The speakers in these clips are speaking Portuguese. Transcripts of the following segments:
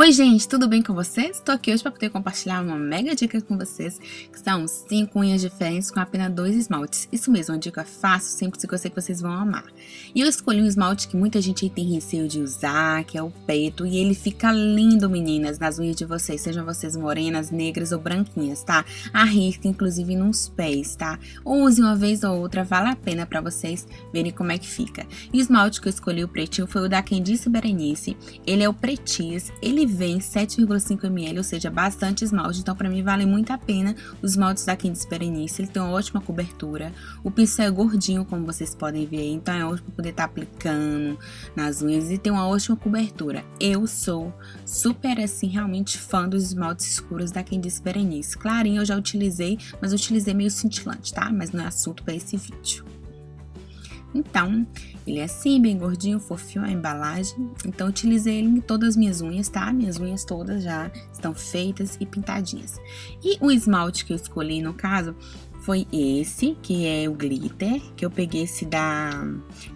Oi gente, tudo bem com vocês? Estou aqui hoje para poder compartilhar uma mega dica com vocês, que são 5 unhas diferentes com apenas 2 esmaltes. Isso mesmo, uma dica fácil, simples e que eu sei que vocês vão amar. E eu escolhi um esmalte que muita gente aí tem receio de usar, que é o preto, e ele fica lindo, meninas, nas unhas de vocês, sejam vocês morenas, negras ou branquinhas, tá? Arrisca, inclusive, nos pés, tá? Use uma vez ou outra, vale a pena para vocês verem como é que fica. E o esmalte que eu escolhi, o pretinho, foi o da Quem Disse Berenice. Ele é o Pretis, ele vem 7,5 ml, ou seja, bastante esmalte, então pra mim vale muito a pena os esmaltes da Quem Disse Berenice. Ele tem uma ótima cobertura, o pincel é gordinho, como vocês podem ver aí, então é ótimo poder estar aplicando nas unhas e tem uma ótima cobertura. Eu sou super assim, realmente fã dos esmaltes escuros da Quem Disse Berenice. Clarinho eu já utilizei, mas eu utilizei meio cintilante, tá? Mas não é assunto pra esse vídeo. Então, ele é assim, bem gordinho, fofinho a embalagem. Então, utilizei ele em todas as minhas unhas, tá? Minhas unhas todas já estão feitas e pintadinhas. E o esmalte que eu escolhi, no caso, foi esse, que é o glitter, que eu peguei esse da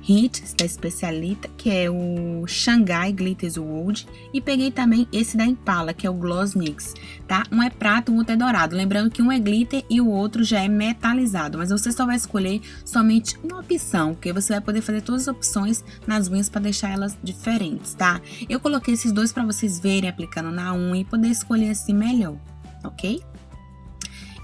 Hits da Speciallità, que é o Shangai Glitter's World, e peguei também esse da Impala, que é o Gloss Mix, tá? Um é prato, o outro é dourado, lembrando que um é glitter e o outro já é metalizado, mas você só vai escolher somente uma opção, porque você vai poder fazer todas as opções nas unhas para deixar elas diferentes, tá? Eu coloquei esses dois para vocês verem aplicando na unha e poder escolher assim melhor, ok?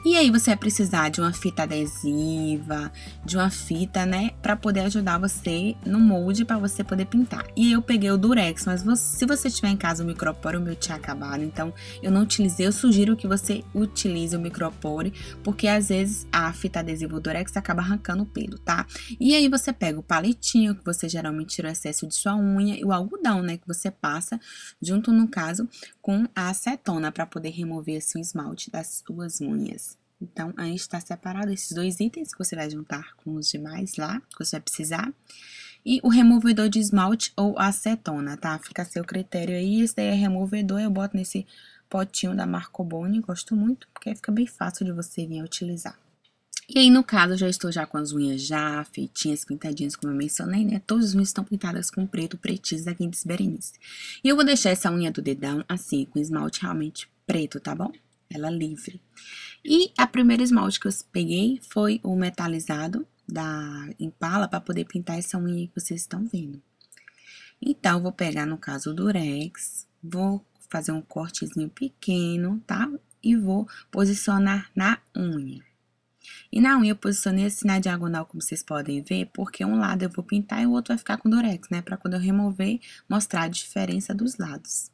E aí você vai precisar de uma fita adesiva, de uma fita, né, pra poder ajudar você no molde, pra você poder pintar. E eu peguei o Durex, mas se você tiver em casa o micropore, o meu tinha acabado, então eu não utilizei. Eu sugiro que você utilize o micropore, porque às vezes a fita adesiva o Durex acaba arrancando o pelo, tá? E aí você pega o palitinho, que você geralmente tira o excesso de sua unha, e o algodão, né, que você passa junto, no caso, com a acetona, pra poder remover, assim, o esmalte das suas unhas. Então, aí está separado esses dois itens que você vai juntar com os demais lá, que você vai precisar. E o removedor de esmalte ou acetona, tá? Fica a seu critério aí. Esse daí é removedor, eu boto nesse potinho da Marco Boni, gosto muito, porque fica bem fácil de você vir a utilizar. E aí, no caso, eu já estou já com as unhas já feitinhas, pintadinhas, como eu mencionei, né? Todas as unhas estão pintadas com preto, Pretis da Quem Disse Berenice. E eu vou deixar essa unha do dedão, assim, com esmalte realmente preto, tá bom? Ela livre. E a primeira esmalte que eu peguei foi o metalizado da Impala, para poder pintar essa unha que vocês estão vendo. Então, vou pegar, no caso, o Durex, vou fazer um cortezinho pequeno, tá? E vou posicionar na unha. E na unha eu posicionei assim na diagonal, como vocês podem ver, porque um lado eu vou pintar e o outro vai ficar com Durex, né? Para quando eu remover, mostrar a diferença dos lados.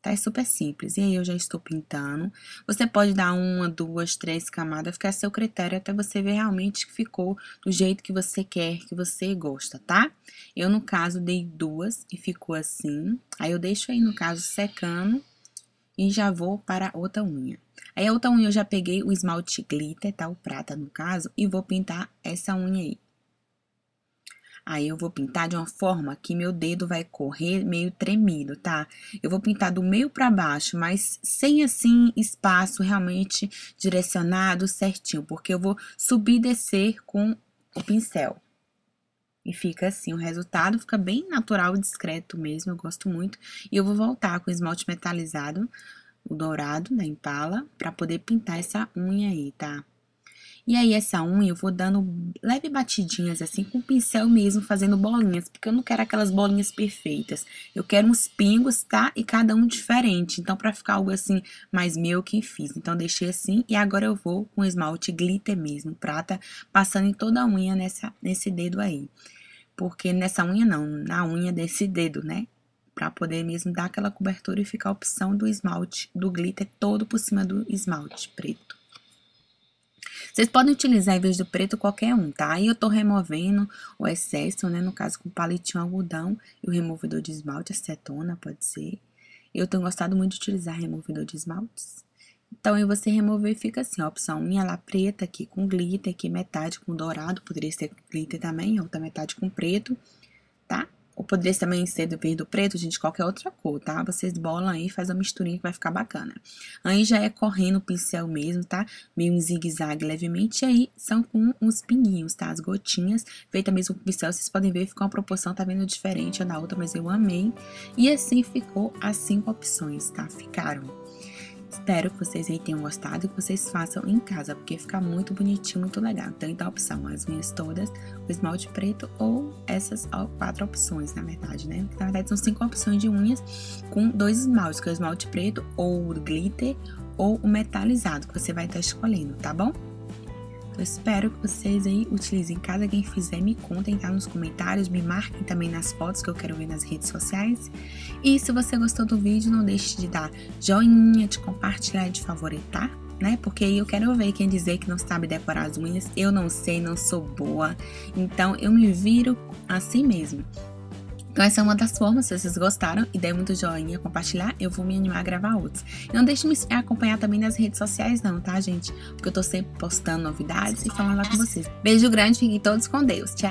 Tá? É super simples. E aí, eu já estou pintando. Você pode dar 1, 2, 3 camadas, fica a seu critério, até você ver realmente que ficou do jeito que você quer, que você gosta, tá? Eu, no caso, dei 2 e ficou assim. Aí, eu deixo aí, no caso, secando e já vou para outra unha. Aí, a outra unha eu já peguei o esmalte glitter, tá? O prata, no caso, e vou pintar essa unha aí. Aí, eu vou pintar de uma forma que meu dedo vai correr meio tremido, tá? Eu vou pintar do meio pra baixo, mas sem, assim, espaço realmente direcionado certinho. Porque eu vou subir e descer com o pincel. E fica assim, o resultado fica bem natural e discreto mesmo, eu gosto muito. E eu vou voltar com o esmalte metalizado, o dourado, da Impala, pra poder pintar essa unha aí, tá? E aí, essa unha eu vou dando leve batidinhas, assim, com o pincel mesmo, fazendo bolinhas. Porque eu não quero aquelas bolinhas perfeitas. Eu quero uns pingos, tá? E cada um diferente. Então, pra ficar algo assim, mais meu que fiz. Então, deixei assim. E agora eu vou com esmalte glitter mesmo, prata, passando em toda a unha nesse dedo aí. Porque nessa unha não, na unha desse dedo, né? Pra poder mesmo dar aquela cobertura e ficar a opção do esmalte, do glitter todo por cima do esmalte preto. Vocês podem utilizar, em vez do preto, qualquer um, tá? Aí eu tô removendo o excesso, né? No caso, com palitinho algodão e o removedor de esmalte, acetona, pode ser. Eu tenho gostado muito de utilizar removedor de esmaltes. Então, aí você remover e fica assim, ó, opção minha lá preta aqui com glitter, aqui metade com dourado, poderia ser com glitter também, outra metade com preto, tá? Ou poderia também ser do verde ou preto, gente, qualquer outra cor, tá? Vocês bolam aí, faz uma misturinha que vai ficar bacana. Aí já é correndo o pincel mesmo, tá? Meio um zigue-zague levemente, e aí são com uns pinguinhos, tá? As gotinhas, feita mesmo com o pincel, vocês podem ver, ficou uma proporção, tá vendo, diferente da outra, mas eu amei. E assim ficou as 5 opções, tá? Ficaram. Espero que vocês aí tenham gostado e que vocês façam em casa, porque fica muito bonitinho, muito legal. Então, a opção, as minhas todas, o esmalte preto ou essas 4 opções, na verdade, né? Na verdade, são 5 opções de unhas com 2 esmaltes, que é o esmalte preto ou o glitter ou o metalizado, que você vai estar escolhendo, tá bom? Eu espero que vocês aí utilizem em casa. Quem fizer, me contem, tá? Nos comentários, me marquem também nas fotos que eu quero ver nas redes sociais. E se você gostou do vídeo, não deixe de dar joinha, de compartilhar e de favoritar, né? Porque aí eu quero ver quem dizer que não sabe decorar as unhas. Eu não sei, não sou boa. Então, eu me viro assim mesmo. Então essa é uma das formas, se vocês gostaram e der muito joinha, compartilhar, eu vou me animar a gravar outros. E não deixe de me acompanhar também nas redes sociais não, tá gente? Porque eu tô sempre postando novidades e falando lá com vocês. Beijo grande, fiquem todos com Deus, tchau!